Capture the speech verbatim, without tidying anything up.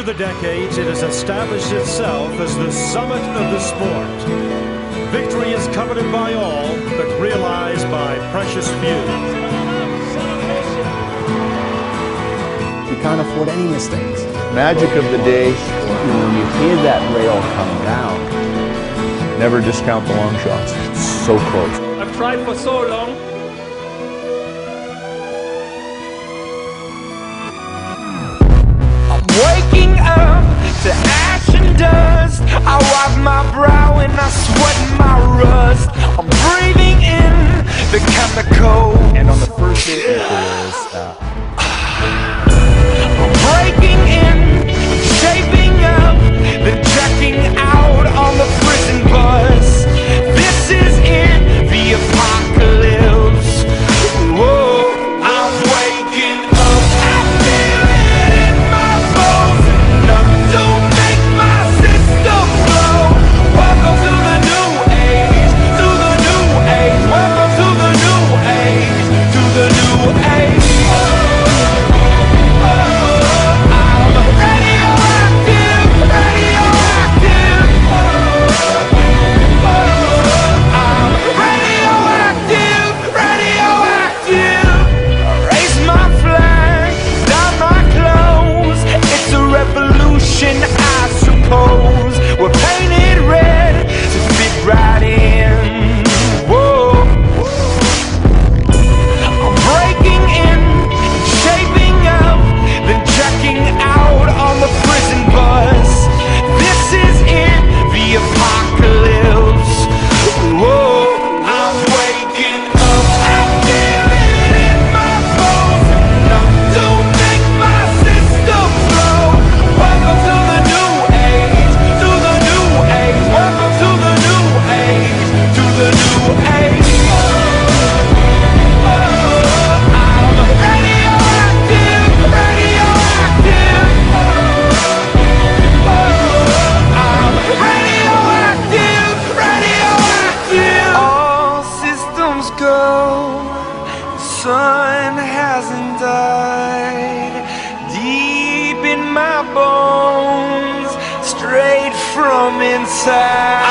Through the decades, it has established itself as the summit of the sport. Victory is coveted by all, but realized by precious few. You can't afford any mistakes. Magic of the day, you know, when you hear that rail come down, never discount the long shots. It's so close. I've tried for so long. Waking up to ash and dust, I wipe my brow and I sweat my rust. I'm breathing in the chemicals. And on the first day it is uh... I'm breaking in, I'm shaping up, then checking out on the prison bus. This is it, the apocalypse. Whoa, I'm waking up. Inside